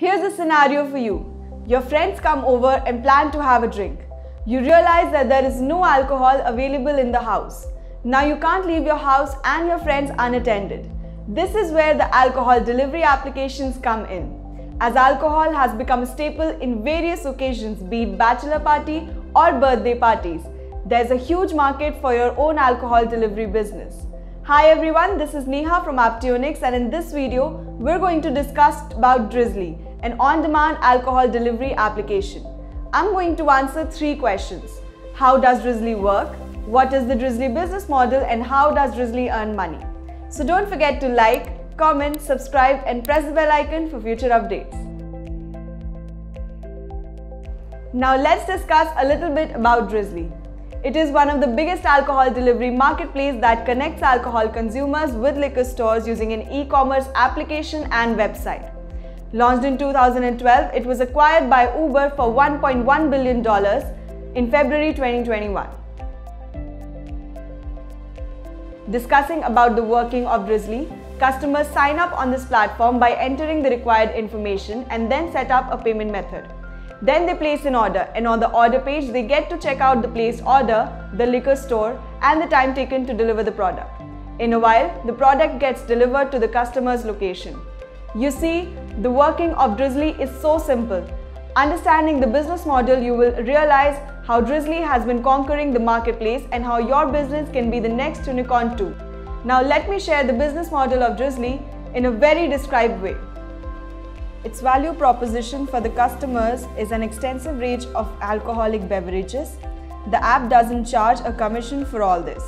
Here's a scenario for you. Your friends come over and plan to have a drink. You realize that there is no alcohol available in the house. Now you can't leave your house and your friends unattended. This is where the alcohol delivery applications come in. As alcohol has become a staple in various occasions, be it bachelor party or birthday parties, there's a huge market for your own alcohol delivery business. Hi everyone, this is Neha from Apptunix, and in this video, we're going to discuss about Drizly, an on-demand alcohol delivery application. I'm going to answer three questions. How does Drizly work? What is the Drizly business model, and how does Drizly earn money? So don't forget to like, comment, subscribe and press the bell icon for future updates. Now let's discuss a little bit about Drizly. It is one of the biggest alcohol delivery marketplace that connects alcohol consumers with liquor stores using an e-commerce application and website. Launched in 2012, it was acquired by Uber for $1.1 billion in February 2021. Discussing about the working of Drizly, customers sign up on this platform by entering the required information and then set up a payment method. Then they place an order, and on the order page they get to check out the placed order, the liquor store and the time taken to deliver the product. In a while, the product gets delivered to the customer's location. You see, the working of Drizly is so simple. Understanding the business model, you will realize how Drizly has been conquering the marketplace and how your business can be the next unicorn too. Now let me share the business model of Drizly in a very described way. Its value proposition for the customers is an extensive range of alcoholic beverages. The app doesn't charge a commission for all this.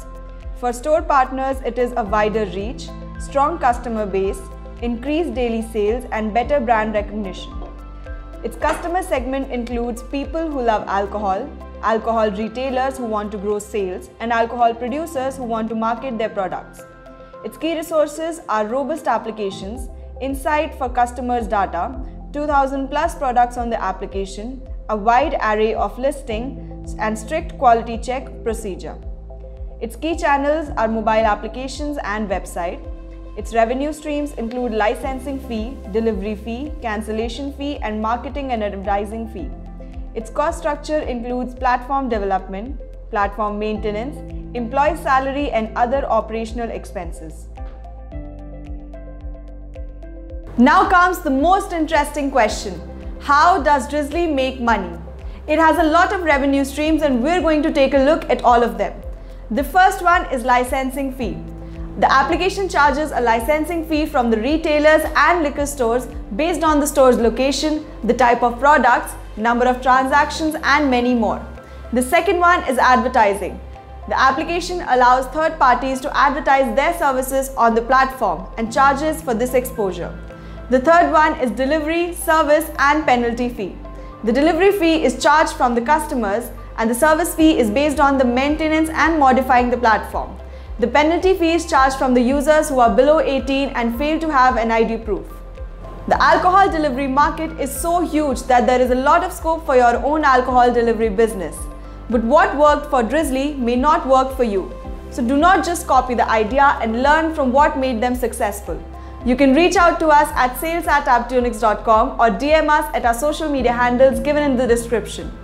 For store partners, it is a wider reach, strong customer base, increased daily sales and better brand recognition. Its customer segment includes people who love alcohol retailers who want to grow sales, and alcohol producers who want to market their products. Its key resources are robust applications, insight for customers' data, 2,000+ products on the application, a wide array of listings and strict quality check procedure. Its key channels are mobile applications and website. Its revenue streams include licensing fee, delivery fee, cancellation fee and marketing and advertising fee. Its cost structure includes platform development, platform maintenance, employee salary and other operational expenses. Now comes the most interesting question. How does Drizly make money? It has a lot of revenue streams and we're going to take a look at all of them. The first one is licensing fee. The application charges a licensing fee from the retailers and liquor stores based on the store's location, the type of products, number of transactions and many more. The second one is advertising. The application allows third parties to advertise their services on the platform and charges for this exposure. The third one is delivery, service and penalty fee. The delivery fee is charged from the customers and the service fee is based on the maintenance and modifying the platform. The penalty fee is charged from the users who are below 18 and fail to have an ID proof. The alcohol delivery market is so huge that there is a lot of scope for your own alcohol delivery business. But what worked for Drizly may not work for you. So do not just copy the idea and learn from what made them successful. You can reach out to us at sales@apptunix.com or DM us at our social media handles given in the description.